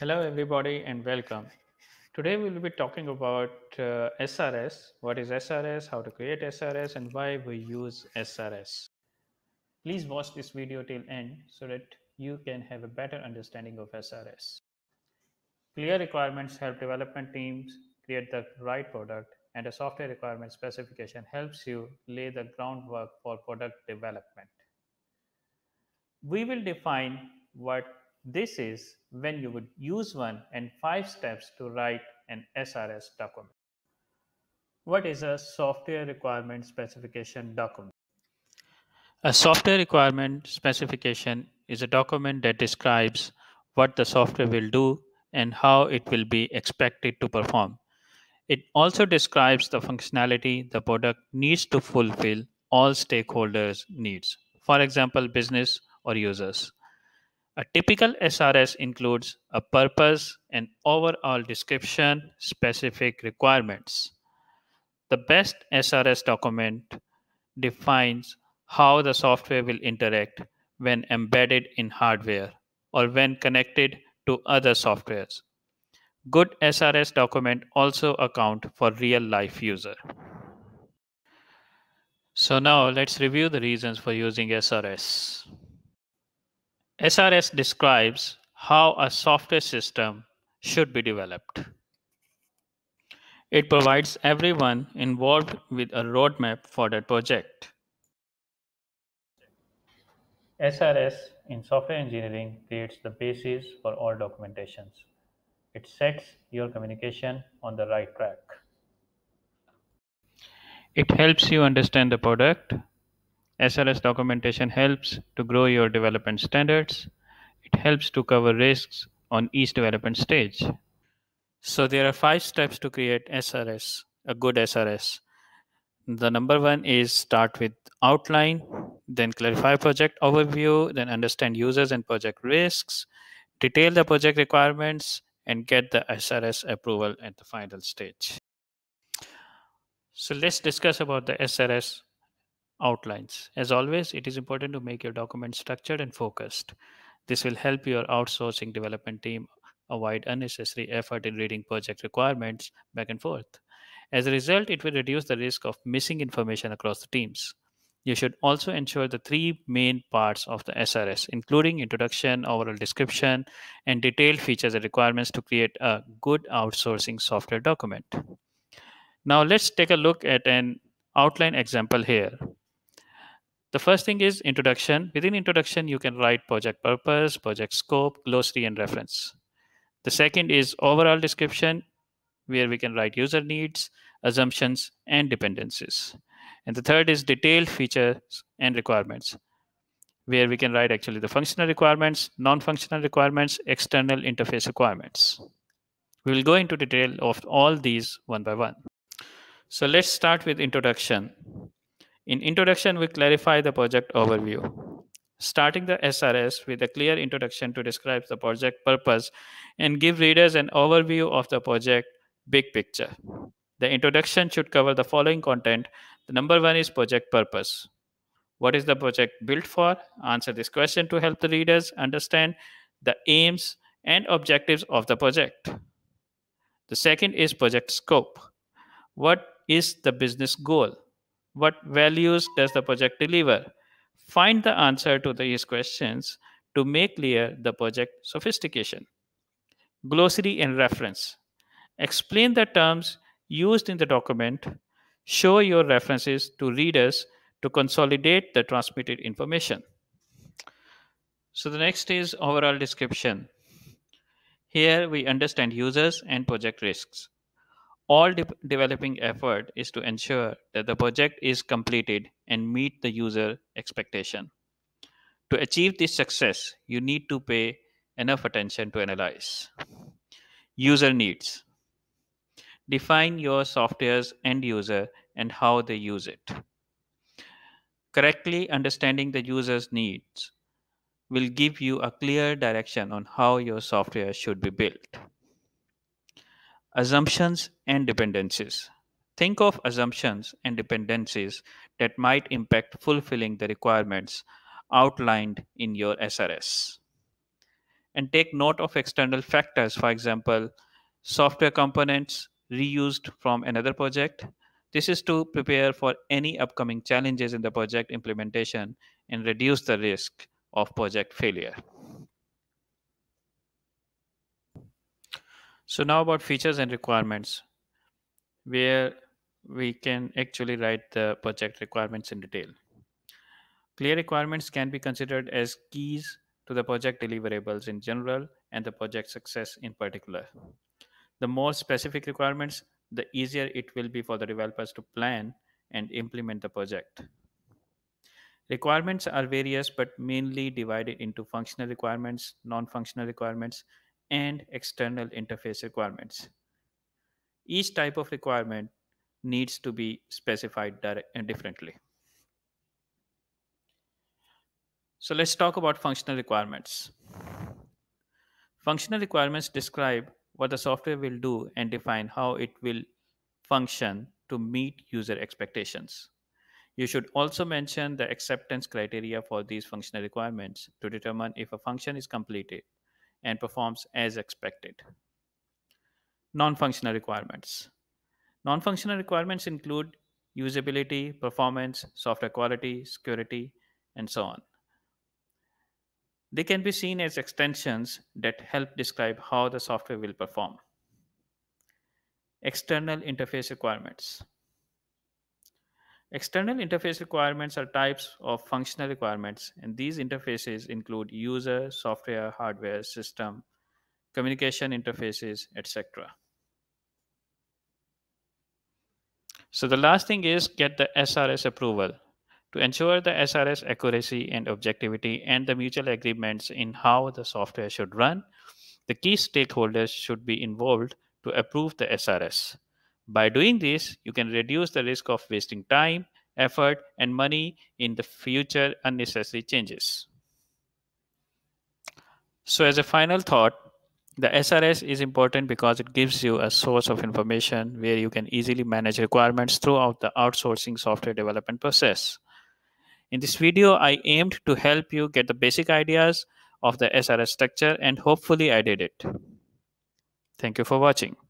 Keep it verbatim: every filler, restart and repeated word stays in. Hello everybody and welcome. Today we will be talking about uh, S R S, what is S R S, how to create S R S and why we use S R S. Please watch this video till end so that you can have a better understanding of S R S. Clear requirements help development teams create the right product, and a software requirement specification helps you lay the groundwork for product development. We will define what this is when you would use one and five steps to write an S R S document. What is a software requirement specification document? A software requirement specification is a document that describes what the software will do and how it will be expected to perform. It also describes the functionality the product needs to fulfill all stakeholders' needs, for example, business or users. A typical S R S includes a purpose and overall description, specific requirements. The best S R S document defines how the software will interact when embedded in hardware or when connected to other softwares. Good S R S document also account for real-life user. So now let's review the reasons for using S R S. S R S describes how a software system should be developed. It provides everyone involved with a roadmap for that project. S R S in software engineering creates the basis for all documentations. It sets your communication on the right track. It helps you understand the product. S R S documentation helps to grow your development standards. It helps to cover risks on each development stage. So there are five steps to create S R S, a good S R S. The number one is start with outline, then clarify project overview, then understand users and project risks, detail the project requirements, and get the S R S approval at the final stage. So let's discuss about the S R S outlines. As always, it is important to make your document structured and focused. This will help your outsourcing development team avoid unnecessary effort in reading project requirements back and forth. As a result, it will reduce the risk of missing information across the teams. You should also ensure the three main parts of the S R S, including introduction, overall description, and detailed features and requirements to create a good outsourcing software document. Now let's take a look at an outline example here. The first thing is introduction. Within introduction, you can write project purpose, project scope, glossary, and reference. The second is overall description, where we can write user needs, assumptions, and dependencies. And the third is detailed features and requirements, where we can write actually the functional requirements, non-functional requirements, external interface requirements. We will go into detail of all these one by one. So let's start with introduction. In introduction, we clarify the project overview. Starting the S R S with a clear introduction to describe the project purpose and give readers an overview of the project big picture. The introduction should cover the following content. The number one is project purpose. What is the project built for? Answer this question to help the readers understand the aims and objectives of the project. The second is project scope. What is the business goal? What values does the project deliver? Find the answer to these questions to make clear the project sophistication. Glossary and reference. Explain the terms used in the document. Show your references to readers to consolidate the transmitted information. So the next is overall description. Here we understand users and project risks. All de- developing effort is to ensure that the project is completed and meet the user expectation. To achieve this success, you need to pay enough attention to analyze. User needs. Define your software's end user and how they use it. Correctly understanding the user's needs will give you a clear direction on how your software should be built. Assumptions and dependencies. Think of assumptions and dependencies that might impact fulfilling the requirements outlined in your S R S. and take note of external factors, for example, software components reused from another project. This is to prepare for any upcoming challenges in the project implementation and reduce the risk of project failure. So now about features and requirements, where we can actually write the project requirements in detail. Clear requirements can be considered as keys to the project deliverables in general and the project success in particular. The more specific requirements, the easier it will be for the developers to plan and implement the project. Requirements are various, but mainly divided into functional requirements, non-functional requirements, and external interface requirements. Each type of requirement needs to be specified differently. So let's talk about functional requirements. Functional requirements describe what the software will do and define how it will function to meet user expectations. You should also mention the acceptance criteria for these functional requirements to determine if a function is completed and performs as expected. Non-functional requirements. Non-functional requirements include usability, performance, software quality, security, and so on. They can be seen as extensions that help describe how the software will perform. External interface requirements. External interface requirements are types of functional requirements, and these interfaces include user, software, hardware, system, communication interfaces, et cetera. So the last thing is get the S R S approval. To ensure the S R S accuracy and objectivity and the mutual agreements in how the software should run, the key stakeholders should be involved to approve the S R S. By doing this, you can reduce the risk of wasting time, effort, and money in the future unnecessary changes. So as a final thought, the S R S is important because it gives you a source of information where you can easily manage requirements throughout the outsourcing software development process. In this video, I aimed to help you get the basic ideas of the S R S structure, and hopefully I did it. Thank you for watching.